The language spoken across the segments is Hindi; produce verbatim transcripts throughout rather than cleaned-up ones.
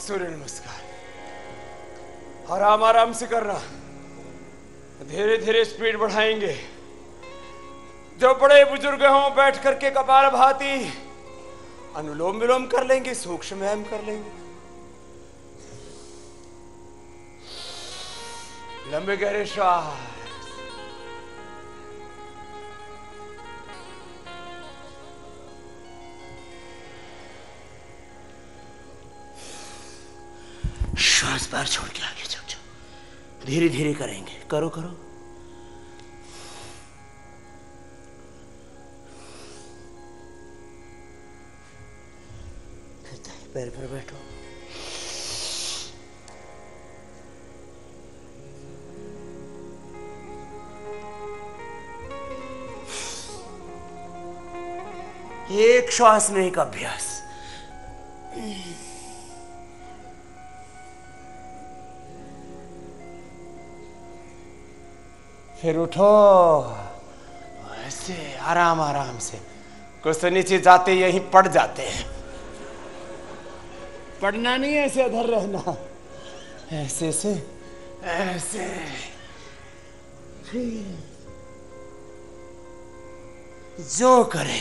आप सूर्य नमस्कार आराम आराम से करना, धीरे धीरे स्पीड बढ़ाएंगे। जो बड़े बुजुर्ग हों बैठ करके कपालभाति अनुलोम विलोम कर लेंगे, सूक्ष्म व्यायाम कर लेंगे। लंबे गहरे श्वास, श्वास बाहर छोड़ के आगे चल जाओ, धीरे धीरे करेंगे। करो करो पैर पर बैठो, एक श्वास में एक अभ्यास। फिर उठो, ऐसे आराम आराम से। कुछ तो नीचे जाते यहीं पड़ जाते हैं, पड़ना नहीं, ऐसे अधर रहना, ऐसे से ऐसे। जो करे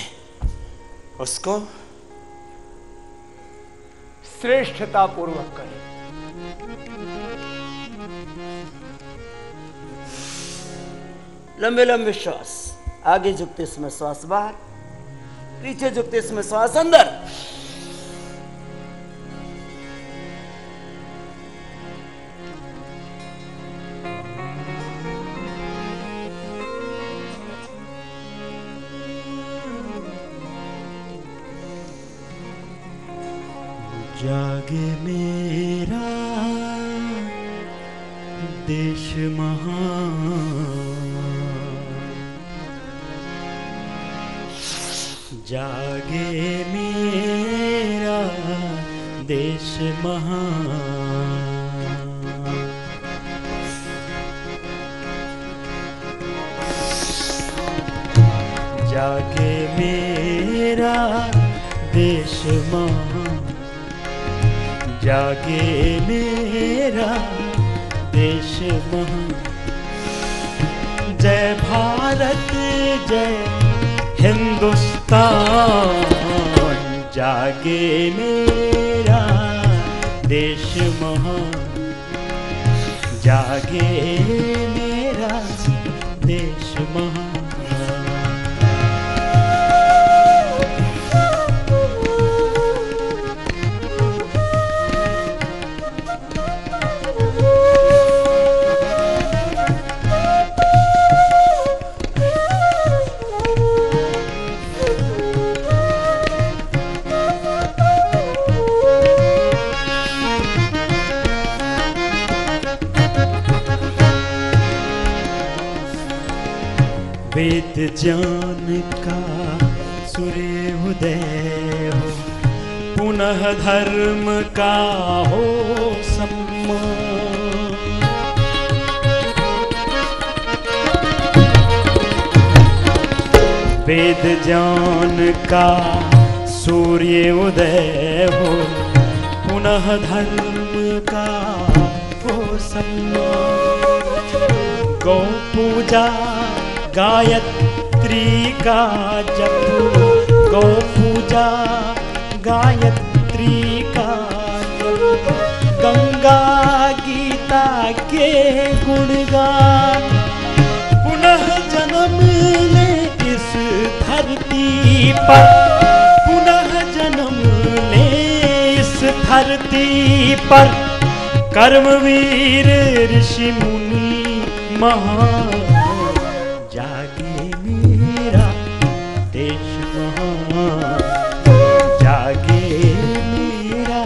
उसको श्रेष्ठता पूर्वक करे। लंबे लंबे श्वास, आगे झुकते समय श्वास बाहर, पीछे झुकते समय श्वास अंदर। जागे मेरा देश महान, जागे मेरा देश महान, जागे मेरा देश महान, जागे मेरा देश महान। जय भारत जय हिंदुस्तान, जागे मेरा देश महान, जागे मेरा देश महान। वेद ज्ञान का सूर्य उदय हो, पुनः धर्म का हो सम्मान। वेद ज्ञान का सूर्य उदय हो, पुनः धर्म का हो सम्मान। गौ पूजा गायत्री का जप, गौ पूजा गायत्री का जप। गंगा गीता के गुणगान, पुनः जन्म ले इस धरती पर, पुनः जन्म ले इस धरती पर। कर्मवीर ऋषि मुनि महान, जागे मेरा देश महान, जागे मेरा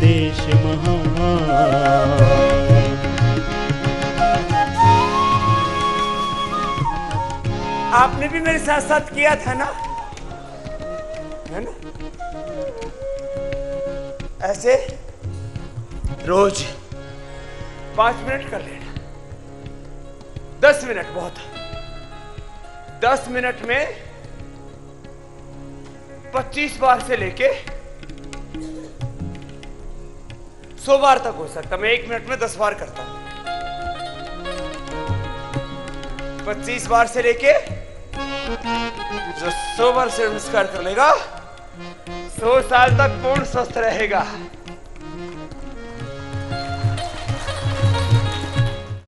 देश महान। आपने भी मेरे साथ साथ किया था ना, है ना? ऐसे रोज पांच मिनट कर लेना, दस मिनट बहुत है। दस मिनट में पच्चीस बार से लेके सौ बार तक हो सकता, मैं एक मिनट में दस बार करता हूं। पच्चीस बार से लेके जो सौ बार से नमस्कार कर लेगा सौ साल तक पूर्ण स्वस्थ रहेगा।